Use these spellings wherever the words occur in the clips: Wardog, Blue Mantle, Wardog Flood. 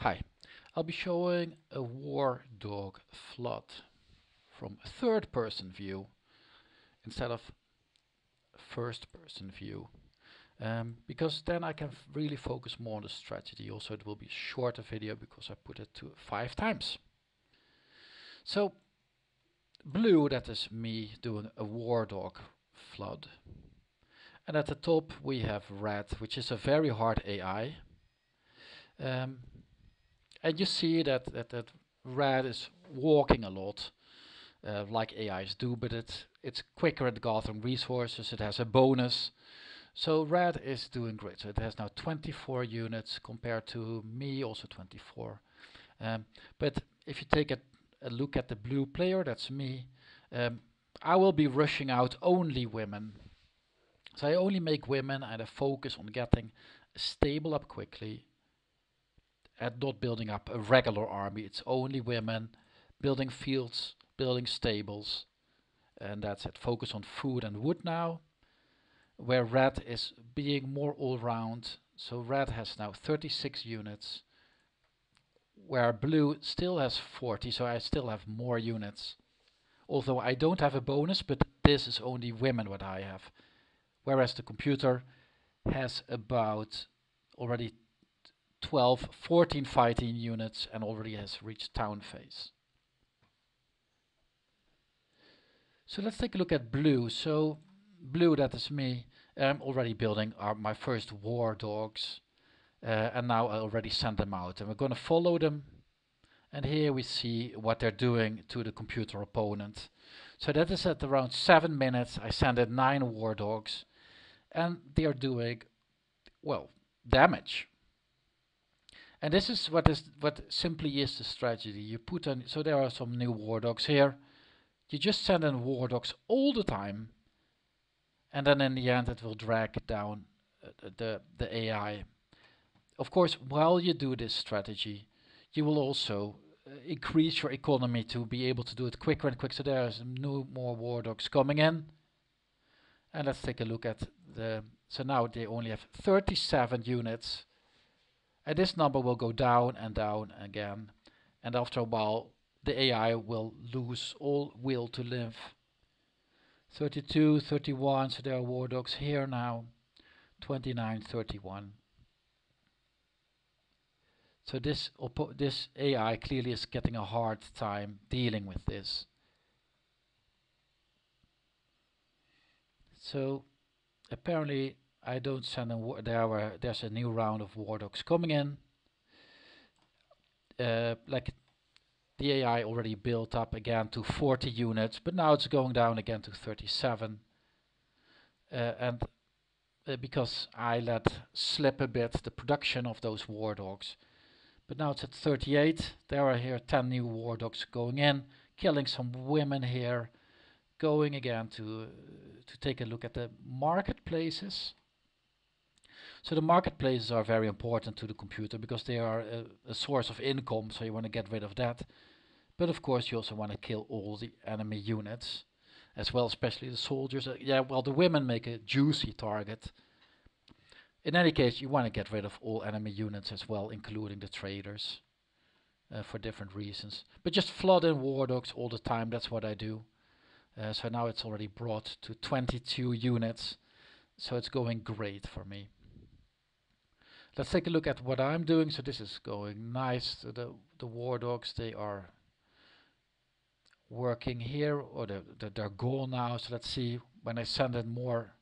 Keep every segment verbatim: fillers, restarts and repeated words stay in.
Hi, I'll be showing a Wardog flood from a third person view instead of first person view, um, because then I can really focus more on the strategy. Also, it will be a shorter video because I put it to five times. So blue, that is me doing a Wardog flood, and at the top we have red, which is a very hard A I. Um, and you see that, that, that red is walking a lot, uh, like A Is do, but it's, it's quicker at gathering resources, it has a bonus. So red is doing great. So it has now twenty-four units compared to me, also twenty-four. Um, but if you take a, a look at the blue player, that's me, um, I will be rushing out only women. So I only make women and I focus on getting stable up quickly and not building up a regular army. It's only women, building fields, building stables, and that's it. Focus on food and wood now, where red is being more all-round. So red has now thirty-six units, where blue still has forty, so I still have more units. Although I don't have a bonus, but this is only women what I have. Whereas the computer has about already twelve, fourteen fighting units and already has reached town phase. So let's take a look at blue. So blue, that is me. I'm already building our, my first war dogs, uh, and now I already sent them out, and we're going to follow them. And here we see what they're doing to the computer opponent. So that is at around seven minutes. I sent in nine war dogs, and they are doing, well, damage. And this is what is what simply is the strategy. You put on, so there are some new war dogs here. You just send in war dogs all the time, and then in the end it will drag down uh, the the A I. Of course, while you do this strategy, you will also uh, increase your economy to be able to do it quicker and quicker. So there are some new more war dogs coming in. And let's take a look at the, so now they only have thirty-seven units. And this number will go down and down again. And after a while, the A I will lose all will to live. thirty-two, thirty-one, so there are war dogs here now. twenty-nine, thirty-one. So this, this A I clearly is getting a hard time dealing with this. So apparently I don't send them, there were, there's a new round of war dogs coming in. Uh, like the A I already built up again to forty units, but now it's going down again to thirty-seven. Uh, and uh, because I let slip a bit the production of those war dogs. But now it's at thirty-eight. There are here ten new war dogs going in, killing some women here, going again to uh, to take a look at the marketplaces. So the marketplaces are very important to the computer because they are a, a source of income, so you want to get rid of that. But of course you also want to kill all the enemy units as well, especially the soldiers. Uh, yeah, well, the women make a juicy target. In any case, you want to get rid of all enemy units as well, including the traders, uh, for different reasons. But just flood in war dogs all the time, that's what I do. Uh, so now it's already brought to twenty-two units, so it's going great for me. Let's take a look at what I'm doing. So this is going nice. So the, the war dogs, they are working here, or they're, they're gone now. So let's see when I send in more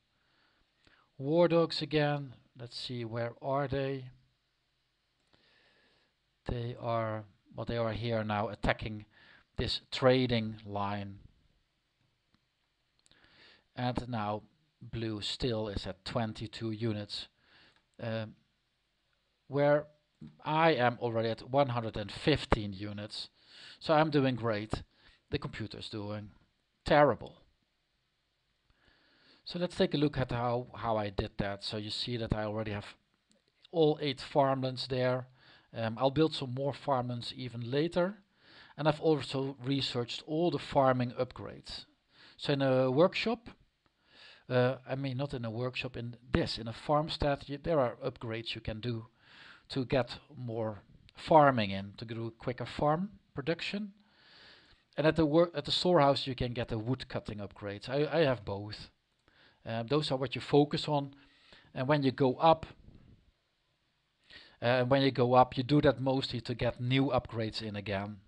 war dogs again. Let's see, where are they? They are, well, they are here now attacking this trading line. And now blue still is at twenty-two units, um, where I am already at one hundred fifteen units. So I'm doing great. The computer's doing terrible. So let's take a look at how, how I did that. So you see that I already have all eight farmlands there. Um, I'll build some more farmlands even later. And I've also researched all the farming upgrades. So in a workshop, Uh, I mean, not in a workshop, in this, in a farmstead, you, there are upgrades you can do to get more farming in to do quicker farm production. And at the wor at the storehouse you can get the wood cutting upgrades. I, I have both. Um, those are what you focus on. And when you go up, and uh, when you go up, you do that mostly to get new upgrades in again.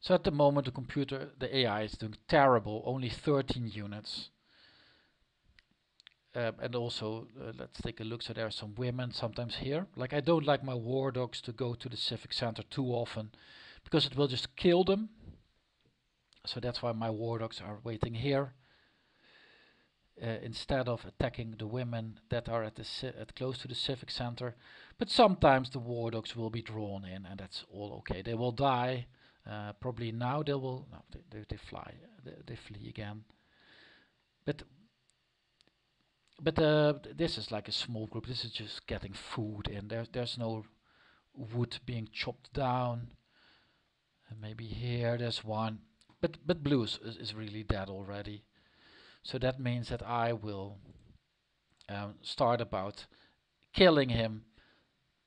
So at the moment the computer, the A I is doing terrible, only thirteen units. Um, and also, uh, let's take a look, so there are some women sometimes here. Like, I don't like my war dogs to go to the civic center too often, because it will just kill them. So that's why my war dogs are waiting here, uh, instead of attacking the women that are at the ci at close to the civic center. But sometimes the war dogs will be drawn in, and that's all okay. They will die, uh, probably now they will, no, they, they, they fly, they, they flee again. But But uh, this is like a small group. This is just getting food in. There, there's no wood being chopped down. And maybe here there's one. But but blue is, is really dead already. So that means that I will um, start about killing him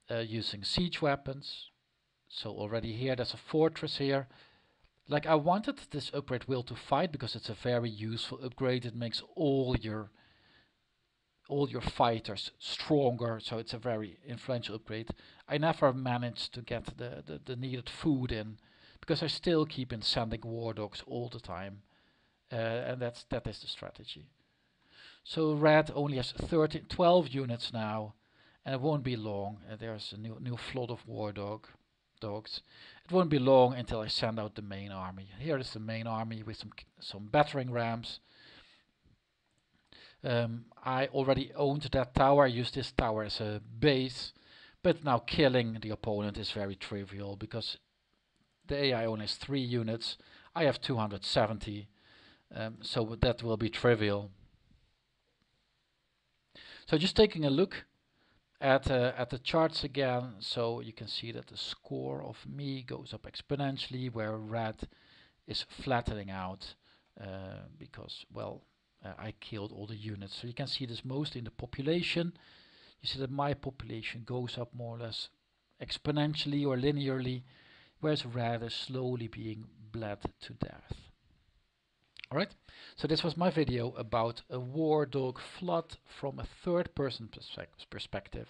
uh, using siege weapons. So already here there's a fortress here. Like, I wanted this upgrade will to fight because it's a very useful upgrade. It makes all your... all your fighters stronger, so it's a very influential upgrade. I never managed to get the, the, the needed food in, because I still keep in sending war dogs all the time, uh, and that's that is the strategy. So red only has thirteen, twelve units now, and it won't be long. Uh, there's a new new flood of war dog dogs. It won't be long until I send out the main army. Here is the main army with some some battering rams. Um, I already owned that tower. I used this tower as a base, but now killing the opponent is very trivial because the A I only has three units. I have two hundred seventy, um, so that will be trivial. So just taking a look at uh, at the charts again, so you can see that the score of me goes up exponentially, where red is flattening out uh, because, well, Uh, I killed all the units. So you can see this mostly in the population. You see that my population goes up more or less exponentially or linearly, whereas red is slowly being bled to death. Alright, so this was my video about a war dog flood from a third person perspective.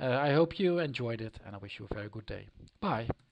Uh, I hope you enjoyed it, and I wish you a very good day. Bye!